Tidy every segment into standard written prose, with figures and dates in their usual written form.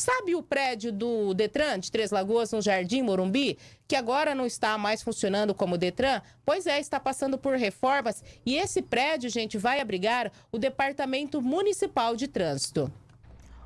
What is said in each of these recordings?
Sabe o prédio do Detran de Três Lagoas, no Jardim Morumbi, que agora não está mais funcionando como Detran? Pois é, está passando por reformas e esse prédio, gente, vai abrigar o Departamento Municipal de Trânsito.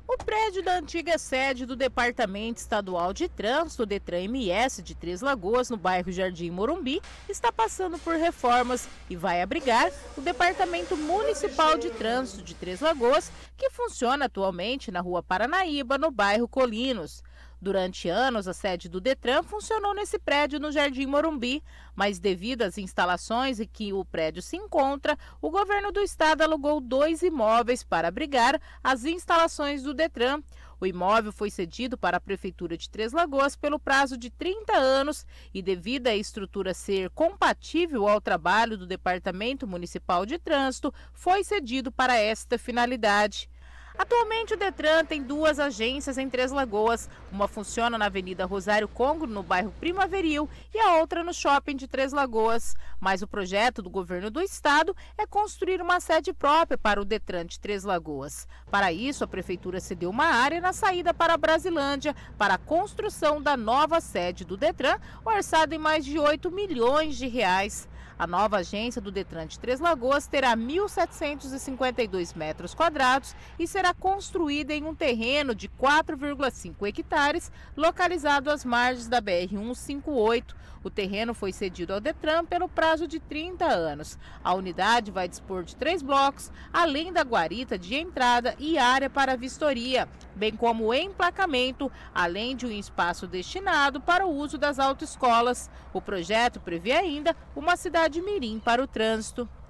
O prédio da antiga sede do Departamento Estadual de Trânsito, Detran-MS, de Três Lagoas, no bairro Jardim Morumbi, está passando por reformas e vai abrigar o Departamento Municipal de Trânsito de Três Lagoas, que funciona atualmente na rua Paranaíba, no bairro Colinos. Durante anos, a sede do Detran funcionou nesse prédio no Jardim Morumbi, mas devido às instalações em que o prédio se encontra, o governo do estado alugou 2 imóveis para abrigar as instalações do Detran. O imóvel foi cedido para a Prefeitura de Três Lagoas pelo prazo de 30 anos e, devido à estrutura ser compatível ao trabalho do Departamento Municipal de Trânsito, foi cedido para esta finalidade. Atualmente, o Detran tem 2 agências em Três Lagoas. Uma funciona na Avenida Rosário Congro, no bairro Primaveril, e a outra no shopping de Três Lagoas. Mas o projeto do governo do estado é construir uma sede própria para o Detran de Três Lagoas. Para isso, a prefeitura cedeu uma área na saída para a Brasilândia para a construção da nova sede do Detran, orçada em mais de 8 milhões de reais. A nova agência do Detran de Três Lagoas terá 1.752 metros quadrados e será construída em um terreno de 4,5 hectares, localizado às margens da BR-158. O terreno foi cedido ao Detran pelo prazo de 30 anos. A unidade vai dispor de 3 blocos, além da guarita de entrada e área para vistoria, bem como o emplacamento, além de um espaço destinado para o uso das autoescolas. O projeto prevê ainda uma cidade mirim para o trânsito.